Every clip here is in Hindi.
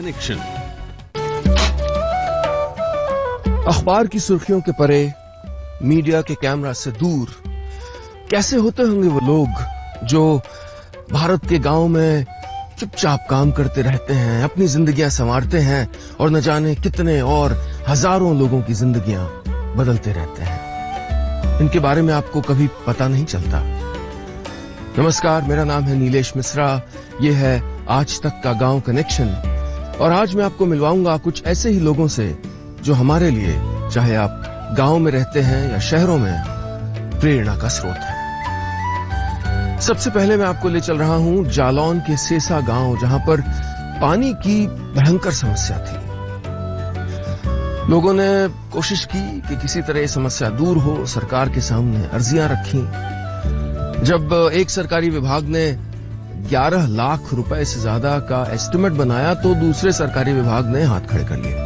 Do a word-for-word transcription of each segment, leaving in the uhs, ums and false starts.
कनेक्शन। अखबार की सुर्खियों के परे, मीडिया के कैमरा से दूर कैसे होते होंगे वो लोग जो भारत के गांव में चुपचाप काम करते रहते हैं, अपनी जिंदगियां संवारते हैं और न जाने कितने और हजारों लोगों की जिंदगियां बदलते रहते हैं। इनके बारे में आपको कभी पता नहीं चलता। नमस्कार, मेरा नाम है नीलेश मिश्रा। यह है आज तक का गांव कनेक्शन और आज मैं आपको मिलवाऊंगा कुछ ऐसे ही लोगों से जो हमारे लिए, चाहे आप गांव में रहते हैं या शहरों में, प्रेरणा का स्रोत है। सबसे पहले मैं आपको ले चल रहा हूं जालौन के सेसा गांव, जहां पर पानी की भयंकर समस्या थी। लोगों ने कोशिश की कि किसी तरह यह समस्या दूर हो, सरकार के सामने अर्जियां रखी। जब एक सरकारी विभाग ने ग्यारह लाख रुपए से ज्यादा का एस्टिमेट बनाया तो दूसरे सरकारी विभाग ने हाथ खड़े कर लिए।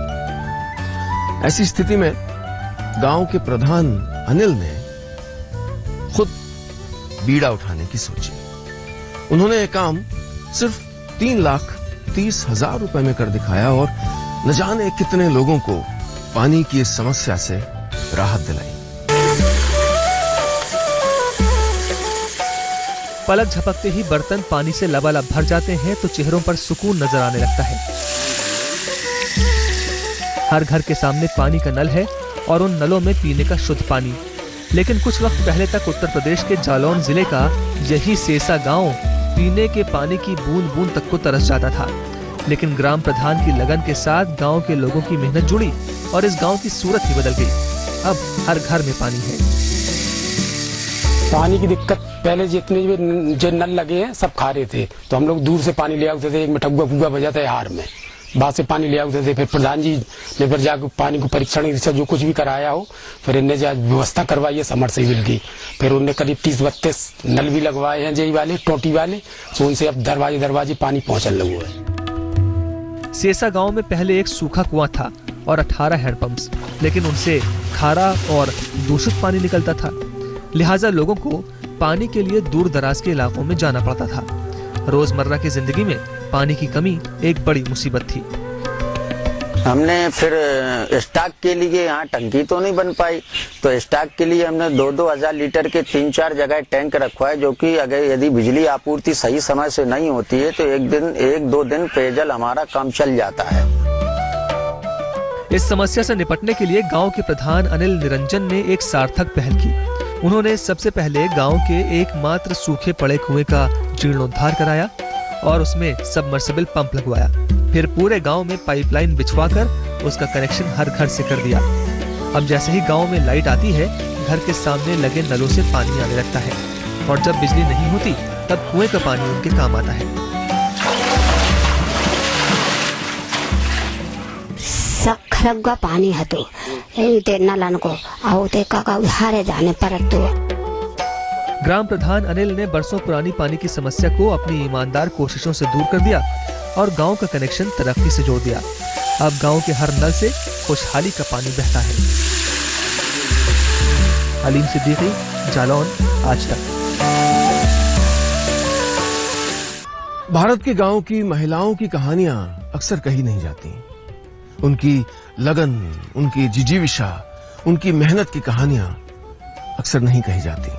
ऐसी स्थिति में गांव के प्रधान अनिल ने खुद बीड़ा उठाने की सोची। उन्होंने यह काम सिर्फ तीन लाख तीस हजार रुपए में कर दिखाया और न जाने कितने लोगों को पानी की इस समस्या से राहत दिलाई। पलक झपकते ही बर्तन पानी से लबालब भर जाते हैं तो चेहरों पर सुकून नजर आने लगता है। हर घर के सामने पानी का नल है और उन नलों में पीने का शुद्ध पानी। लेकिन कुछ वक्त पहले तक उत्तर प्रदेश के जालौन जिले का यही सेसा गांव पीने के पानी की बूंद बूंद तक को तरस जाता था। लेकिन ग्राम प्रधान की लगन के साथ गाँव के लोगों की मेहनत जुड़ी और इस गाँव की सूरत ही बदल गई। अब हर घर में पानी है। पानी की दिक्कत पहले जितने भी जो नल लगे हैं सब खा रहे थे, तो हम लोग दूर से पानी ले आते थे। एक मटुआ फुआ बजाता है हार में, बाहर से पानी ले आते थे। फिर प्रधान जी ने फिर जाकर पानी को परीक्षण जो कुछ भी कराया हो, फिर इनने जो व्यवस्था करवाई है समरसेबिल की। फिर उनने करीब तीस बत्तीस नल भी लगवाए हैं जई वाले, टोटी वाले, तो उनसे अब दरवाजे दरवाजे पानी पहुँचने लगे है। सेसा गाँव में पहले एक सूखा कुआं था और अठारह हैंडपम्प्स, लेकिन उनसे खारा और दूषित पानी निकलता था। लिहाजा लोगों को पानी के लिए दूर दराज के इलाकों में जाना पड़ता था। रोजमर्रा की जिंदगी में पानी की कमी एक बड़ी मुसीबत थी। हमने फिर स्टॉक के लिए, यहाँ टंकी तो नहीं बन पाई, तो स्टॉक के लिए हमने दो दो हजार लीटर के तीन चार जगह टैंक रखवाए, जो कि अगर यदि बिजली आपूर्ति सही समय से नहीं होती है तो एक दिन एक दो दिन पेयजल हमारा काम चल जाता है। इस समस्या से निपटने के लिए गाँव के प्रधान अनिल निरंजन ने एक सार्थक पहल की। उन्होंने सबसे पहले गांव के एकमात्र सूखे पड़े कुएं का जीर्णोद्धार कराया और उसमें सबमर्सिबल पंप लगवाया। फिर पूरे गांव में पाइपलाइन बिछवाकर उसका कनेक्शन हर घर से कर दिया। अब जैसे ही गांव में लाइट आती है, घर के सामने लगे नलों से पानी आने लगता है और जब बिजली नहीं होती तब कुएं का पानी उनके काम आता है। सखरग्गा पानी है तो नलन को आउते काका उधारे जाने परतो। ग्राम प्रधान अनिल ने बरसों पुरानी पानी की समस्या को अपनी ईमानदार कोशिशों से दूर कर दिया और गांव का कनेक्शन तरक्की से जोड़ दिया। अब गांव के हर नल से खुशहाली का पानी बहता है। अलीम सिद्दीकी, जालौन, आज तक। भारत के गांव की महिलाओं की कहानियां अक्सर कही नहीं जाती। उनकी लगन, उनकी जिजीविषा, उनकी मेहनत की कहानियां अक्सर नहीं कही जाती।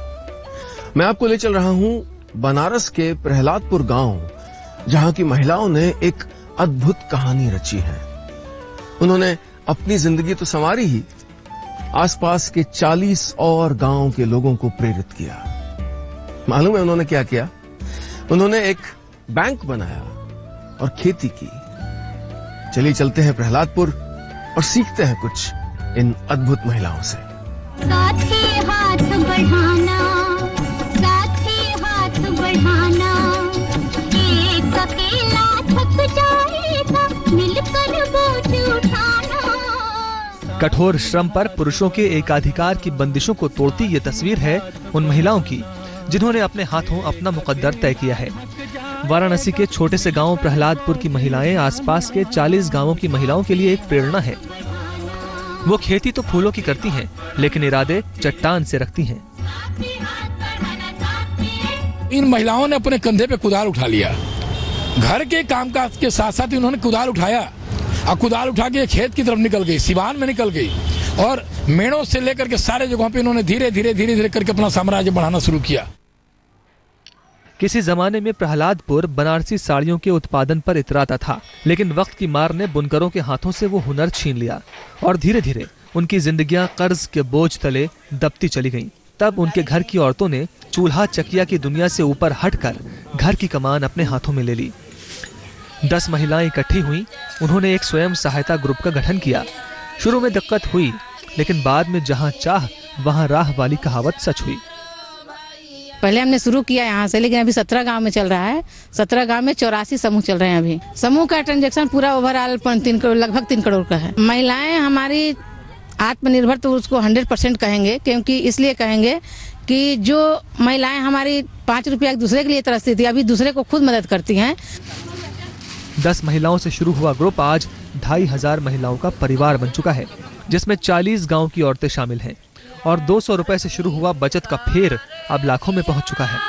मैं आपको ले चल रहा हूं बनारस के प्रहलादपुर गांव, जहां की महिलाओं ने एक अद्भुत कहानी रची है। उन्होंने अपनी जिंदगी तो संवारी ही, आसपास के चालीस और गांव के लोगों को प्रेरित किया। मालूम है उन्होंने क्या किया? उन्होंने एक बैंक बनाया और खेती की। चलिए चलते हैं प्रहलादपुर और सीखते हैं कुछ इन अद्भुत महिलाओं से। साथ ही हाथ बढ़ाना, साथ ही हाथ बढ़ाना, एक अकेला थक जाएगा, मिलकर बोझ उठाना। कठोर श्रम पर पुरुषों के एकाधिकार की बंदिशों को तोड़ती ये तस्वीर है उन महिलाओं की जिन्होंने अपने हाथों अपना मुकद्दर तय किया है। वाराणसी के छोटे से गांव प्रहलादपुर की महिलाएं आसपास के चालीस गांवों की महिलाओं के लिए एक प्रेरणा है। वो खेती तो फूलों की करती हैं, लेकिन इरादे चट्टान से रखती हैं। इन महिलाओं ने अपने कंधे पे कुदाल उठा लिया घर के कामकाज के साथ साथ उन्होंने कुदाल उठाया और कुदाल उठा के खेत की तरफ निकल गई, सिवान में निकल गई और मेड़ों से लेकर के सारे जगहों पे उन्होंने धीरे धीरे धीरे धीरे करके अपना साम्राज्य बढ़ाना शुरू किया। किसी जमाने में प्रहलादपुर बनारसी साड़ियों के उत्पादन पर इतराता था, लेकिन वक्त की मार ने बुनकरों के हाथों से वो हुनर छीन लिया और धीरे धीरे उनकी जिंदगियां कर्ज के बोझ तले दबती चली गईं। तब उनके घर की औरतों ने चूल्हा चकिया की दुनिया से ऊपर हटकर घर की कमान अपने हाथों में ले ली। दस महिलाएं इकट्ठी हुईं, उन्होंने एक स्वयं सहायता ग्रुप का गठन किया। शुरू में दिक्कत हुई, लेकिन बाद में जहां चाह वहां राह वाली कहावत सच हुई। पहले हमने शुरू किया यहाँ से, लेकिन अभी सत्रह गांव में चल रहा है। सत्रह गांव में चौरासी समूह चल रहे हैं। अभी समूह का ट्रांजेक्शन पूरा ओवरऑल तीन करोड़ लगभग तीन करोड़ का है। महिलाएं हमारी आत्मनिर्भर तो उसको हंड्रेड परसेंट कहेंगे, क्योंकि इसलिए कहेंगे कि जो महिलाएं हमारी पाँच रुपया एक दूसरे के लिए तरसती थी, अभी दूसरे को खुद मदद करती हैं। दस महिलाओं से शुरू हुआ ग्रुप आज ढाई हजार महिलाओं का परिवार बन चुका है, जिसमें चालीस गांव की औरतें शामिल हैं और दो सौ रुपए से शुरू हुआ बचत का फेर अब लाखों में पहुंच चुका है।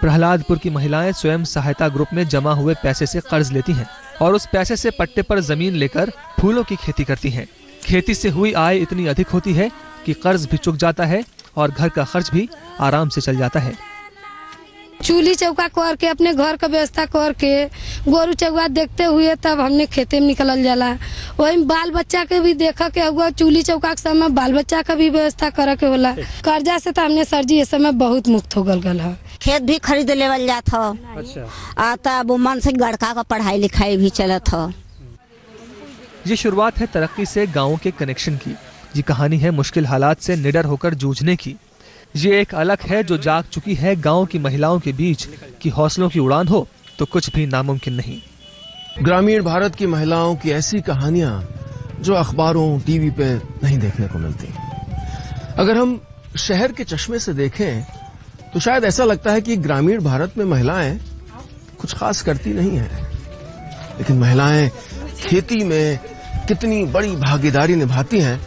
प्रहलादपुर की महिलाएं स्वयं सहायता ग्रुप में जमा हुए पैसे से कर्ज लेती हैं और उस पैसे से पट्टे पर जमीन लेकर फूलों की खेती करती हैं। खेती से हुई आय इतनी अधिक होती है कि कर्ज भी चुक जाता है और घर का खर्च भी आराम से चल जाता है। चूल्ही चौका करके अपने घर का व्यवस्था करके गोरू चौका देखते हुए तब हमने खेते में निकल जाला। वही बाल बच्चा के भी देखा के हुआ, चूल्ही चौका के समय बाल बच्चा का भी व्यवस्था करे के होला। कर्जा से तो हमने सर जी इस समय बहुत मुक्त हो गल गल है। खेत भी खरीद लेवल जाता आता मन से गड़का का पढ़ाई लिखाई भी चलत हो। ये शुरुआत है तरक्की से गाँव के कनेक्शन की। ये कहानी है मुश्किल हालात से निडर होकर जूझने की। ये एक अलग है जो जाग चुकी है गांव की महिलाओं के बीच कि हौसलों की उड़ान हो तो कुछ भी नामुमकिन नहीं। ग्रामीण भारत की महिलाओं की ऐसी कहानियां जो अखबारों टीवी पे नहीं देखने को मिलती। अगर हम शहर के चश्मे से देखें तो शायद ऐसा लगता है कि ग्रामीण भारत में महिलाएं कुछ खास करती नहीं है, लेकिन महिलाएं खेती में कितनी बड़ी भागीदारी निभाती हैं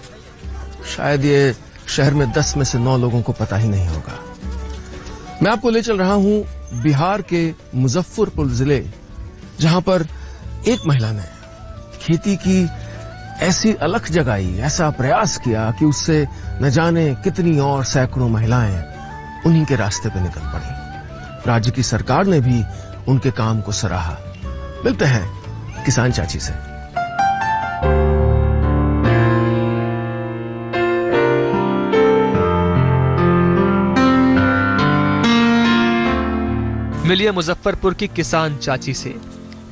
शायद ये शहर में दस में से नौ लोगों को पता ही नहीं होगा। मैं आपको ले चल रहा हूं बिहार के मुजफ्फरपुर जिले, जहां पर एक महिला ने खेती की ऐसी अलख जगाई, ऐसा प्रयास किया कि उससे न जाने कितनी और सैकड़ों महिलाएं उन्हीं के रास्ते पर निकल पड़ी। राज्य की सरकार ने भी उनके काम को सराहा। मिलते हैं किसान चाची से। मिलिए मुजफ्फरपुर की किसान चाची से।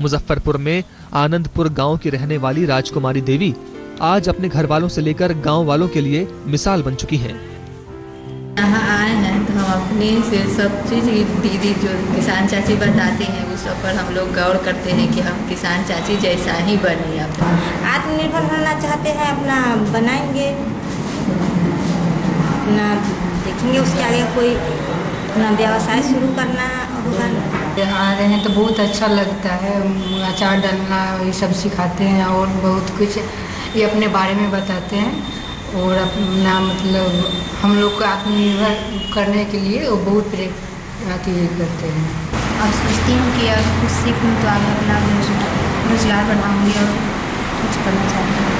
मुजफ्फरपुर में आनंदपुर गांव की रहने वाली राजकुमारी देवी आज अपने घर वालों से लेकर गांव वालों के लिए मिसाल बन चुकी हैं। यहाँ आए हैं तो हम अपने से सब चीज दीदी जो किसान चाची बताती हैं उस पर हम लोग गौर करते हैं कि हम किसान चाची जैसा ही बने। अब आत्मनिर्भर होना चाहते हैं, अपना बनाएंगे, अपना देखेंगे, उसके आगे कोई अपना व्यवसाय शुरू करना। यहाँ आ रहे हैं तो बहुत अच्छा लगता है। अचार डालना ये सब सिखाते हैं और बहुत कुछ ये अपने बारे में बताते हैं और अपना मतलब हम लोग को आत्मनिर्भर करने के लिए वो बहुत प्रेरित करते हैं। अब सोचती हूँ कि अगर कुछ सीखूँ तो आगे अपना रोजगार बढ़ाऊँगी और कुछ करना चाहती हूँ।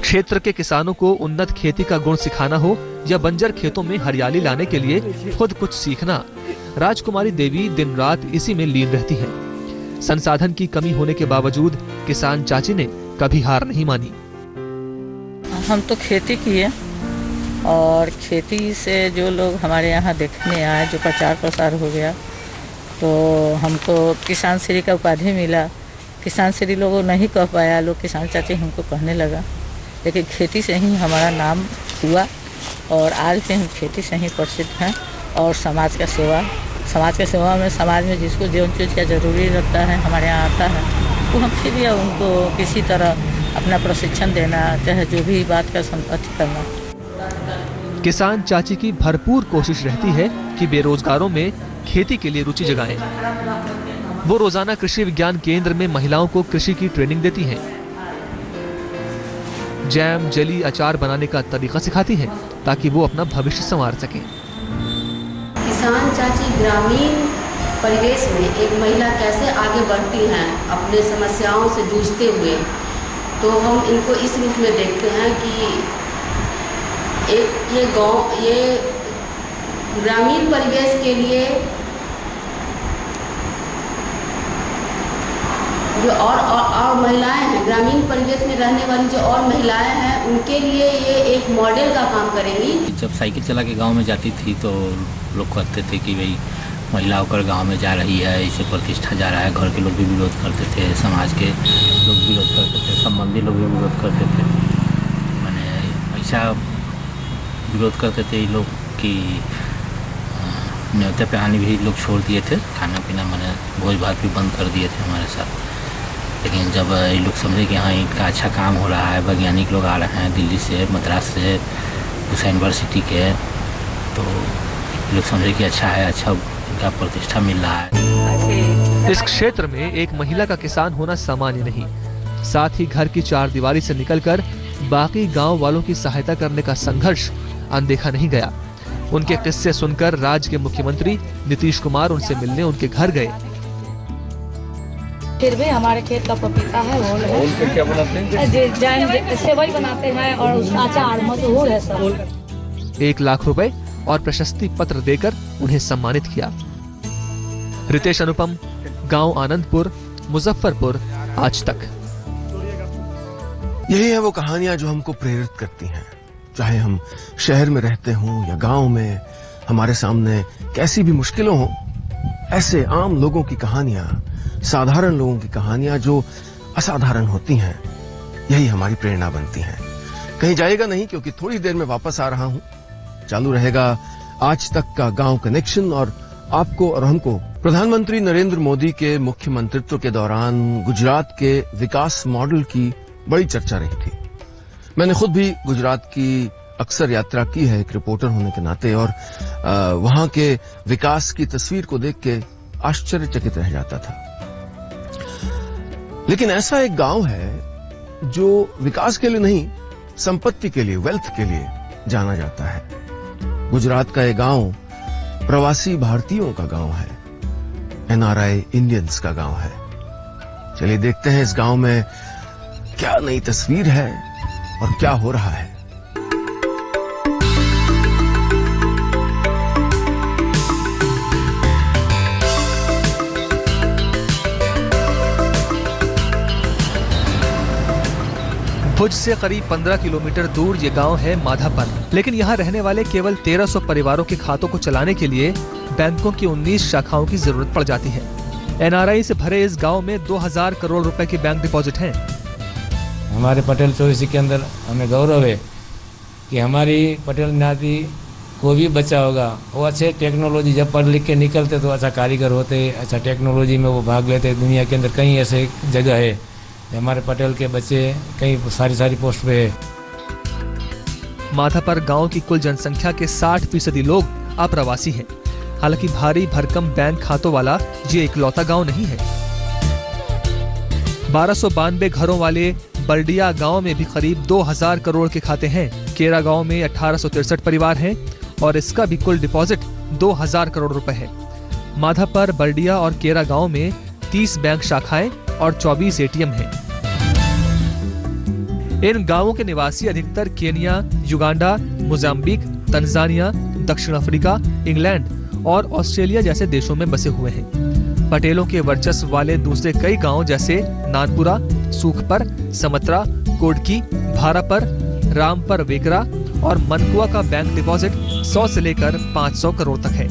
क्षेत्र के किसानों को उन्नत खेती का गुण सिखाना हो या बंजर खेतों में हरियाली लाने के लिए खुद कुछ सीखना, राजकुमारी देवी दिन रात इसी में लीन रहती हैं। संसाधन की कमी होने के बावजूद किसान चाची ने कभी हार नहीं मानी। हम तो खेती किए और खेती से जो लोग हमारे यहाँ देखने आए, जो प्रचार प्रसार हो गया तो हमको किसान श्री का उपाधि मिला। किसान श्री लोगों नहीं कह पाया, लोग किसान चाची हमको कहने लगा, लेकिन खेती से ही हमारा नाम हुआ और आज से हम खेती से ही प्रसिद्ध हैं। और समाज का सेवा, समाज का सेवा में समाज में जिसको जो चीज़ का जरूरी लगता है हमारे यहाँ आता है वो हम फिर या उनको किसी तरह अपना प्रशिक्षण देना, चाहे जो भी बात का संपत्ति करना। किसान चाची की भरपूर कोशिश रहती है कि बेरोजगारों में खेती के लिए रुचि जगाएं। वो रोजाना कृषि विज्ञान केंद्र में महिलाओं को कृषि की ट्रेनिंग देती हैं। जैम, जली, अचार बनाने का तरीका सिखाती हैं ताकि वो अपना भविष्य संवार सकें। किसान चाची ग्रामीण परिवेश में एक महिला कैसे आगे बढ़ती हैं अपने समस्याओं से जूझते हुए, तो हम इनको इस रूप में देखते हैं कि एक ये गांव, ये ग्रामीण परिवेश के लिए जो और और, और महिलाएं हैं, ग्रामीण परिवेश में रहने वाली जो और महिलाएं हैं, उनके लिए ये एक मॉडल का काम करेंगी। जब साइकिल चला के गांव में जाती थी तो लोग कहते थे कि भाई महिला होकर गांव में जा रही है, इसे प्रतिष्ठा जा रहा है। घर के लोग भी विरोध करते थे, समाज के लोग विरोध करते थे, संबंधी लोग भी विरोध करते थे, मैंने ऐसा विरोध करते थे लोग कि न्योते पहनाने भी लोग छोड़ दिए थे, खाना पीना मैंने भोज भात भी बंद कर दिए थे हमारे साथ। लेकिन जब ये लोग समझे कि हाँ इनका अच्छा काम हो रहा है, वैज्ञानिक लोग आ रहे हैं दिल्ली से, मद्रास से, उस यूनिवर्सिटी के, तो ये लोग समझे कि अच्छा है, अच्छा इनका प्रतिष्ठा मिल रहा है। इस क्षेत्र में एक महिला का किसान होना सामान्य नहीं, साथ ही घर की चारदीवारी से निकलकर बाकी गाँव वालों की सहायता करने का संघर्ष अनदेखा नहीं गया। उनके किस्से सुनकर राज्य के मुख्यमंत्री नीतीश कुमार उनसे मिलने उनके घर गए। फिर भी हमारे खेत का पपीता है, ओल है, ओल पे क्या बनाते हैं? जैम, सेवई बनाते हैं और उसका अचार मशहूर है सर। एक लाख रुपए और प्रशस्ति पत्र देकर उन्हें सम्मानित किया। रितेश अनुपम, गांव आनंदपुर, मुजफ्फरपुर, आज तक। यही है वो कहानियां जो हमको प्रेरित करती हैं। चाहे हम शहर में रहते हों या गाँव में, हमारे सामने कैसी भी मुश्किलों हों, ऐसे आम लोगों की कहानियां, साधारण लोगों की कहानियां जो असाधारण होती हैं, यही हमारी प्रेरणा बनती हैं। कहीं जाएगा नहीं क्योंकि थोड़ी देर में वापस आ रहा हूं। चालू रहेगा आज तक का गांव कनेक्शन और आपको और हमको प्रधानमंत्री नरेंद्र मोदी के मुख्य मंत्रित्व के दौरान गुजरात के विकास मॉडल की बड़ी चर्चा रही थी। मैंने खुद भी गुजरात की अक्सर यात्रा की है एक रिपोर्टर होने के नाते, और वहां के विकास की तस्वीर को देख के आश्चर्यचकित रह जाता था। लेकिन ऐसा एक गांव है जो विकास के लिए नहीं, संपत्ति के लिए, वेल्थ के लिए जाना जाता है। गुजरात का यह गांव प्रवासी भारतीयों का गांव है, एन आर आई इंडियंस का गांव है। चलिए देखते हैं इस गांव में क्या नई तस्वीर है और क्या हो रहा है। भुज से करीब पंद्रह किलोमीटर दूर ये गांव है माधापर, लेकिन यहाँ रहने वाले केवल तेरह सौ परिवारों के खातों को चलाने के लिए बैंकों की उन्नीस शाखाओं की जरूरत पड़ जाती है। एन आर आई से भरे इस गांव में दो हज़ार करोड़ रुपए के बैंक डिपॉजिट हैं। हमारे पटेल चौबीसी के अंदर हमें गौरव है कि हमारी पटेल नाती को भी बच्चा होगा, वो अच्छे टेक्नोलॉजी, जब पढ़ लिख के निकलते तो अच्छा कारीगर होते, अच्छा टेक्नोलॉजी में वो भाग लेते। दुनिया के अंदर कई ऐसे जगह है, हमारे पटेल के बच्चे कई सारी सारी पोस्ट पे है। माधापर गांव की कुल जनसंख्या के साठ फीसदी लोग अप्रवासी हैं। हालांकि भारी भरकम बैंक खातों वाला ये इकलौता गांव नहीं है। बारह सौ बानवे घरों वाले बल्डिया गांव में भी करीब दो हज़ार करोड़ के खाते हैं। केरा गांव में अठारह सौ तिरसठ परिवार हैं और इसका भी कुल डिपॉजिट दो हज़ार करोड़ रुपए है। माधापर, बल्डिया और केरा गाँव में तीस बैंक शाखाएं और चौबीस ए टी एम हैं। इन गांवों के निवासी अधिकतर केन्या, युगांडा, मोजाम्बिक, तंजानिया, दक्षिण अफ्रीका, इंग्लैंड और ऑस्ट्रेलिया जैसे देशों में बसे हुए हैं। पटेलों के वर्चस्व वाले दूसरे कई गांव जैसे नानपुरा, सूखपर, समत्रा, कोडकी, भारापर, रामपर वेकरा और मनकुआ का बैंक डिपॉजिट सौ से लेकर पाँच सौ करोड़ तक है।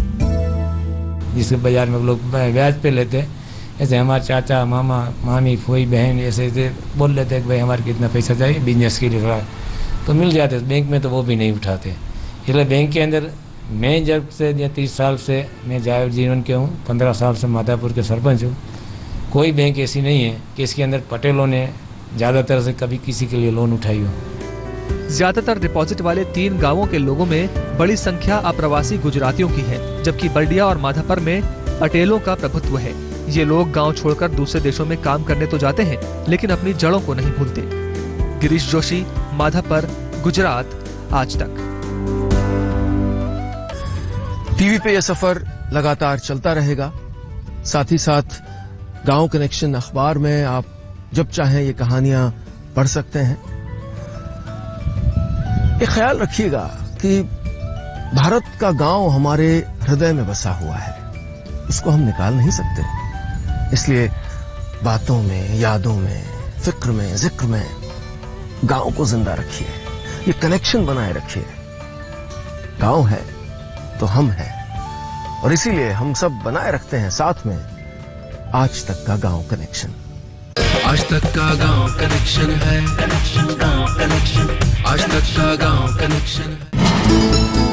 जिसे बाजार में लोग ब्याज पे लेते हैं, ऐसे हमारे चाचा, मामा, मामी, फूई, बहन ऐसे ऐसे बोल लेते हैं कि भाई हमारे कितना पैसा चाहिए बिजनेस के लिए, थोड़ा तो मिल जाते। बैंक में तो वो भी नहीं उठाते। इसलिए बैंक के अंदर मैं जब से या तीस साल से मैं जायव जीवन के हूँ, पंद्रह साल से माधापुर के सरपंच हूँ, कोई बैंक ऐसी नहीं है कि इसके अंदर पटेलों ने ज़्यादातर से कभी किसी के लिए लोन उठाई हो। ज्यादातर डिपॉजिट वाले तीन गाँवों के लोगों में बड़ी संख्या अप्रवासी गुजरातियों की है, जबकि बल्डिया और माधापर में पटेलों का प्रभुत्व है। ये लोग गांव छोड़कर दूसरे देशों में काम करने तो जाते हैं, लेकिन अपनी जड़ों को नहीं भूलते। गिरीश जोशी, माधापर, गुजरात। आज तक टीवी पे यह सफर लगातार चलता रहेगा। साथ ही साथ गांव कनेक्शन अखबार में आप जब चाहें ये कहानियां पढ़ सकते हैं। एक ख्याल रखिएगा कि भारत का गांव हमारे हृदय में बसा हुआ है, उसको हम निकाल नहीं सकते। इसलिए बातों में, यादों में, फिक्र में, जिक्र में गांव को जिंदा रखिए, ये कनेक्शन बनाए रखिए। गांव है तो हम हैं, और इसीलिए हम सब बनाए रखते हैं साथ में आज तक का गांव कनेक्शन। आज तक का गांव कनेक्शन है, कनेक्शन गांव कनेक्शन, आज तक का गांव कनेक्शन है।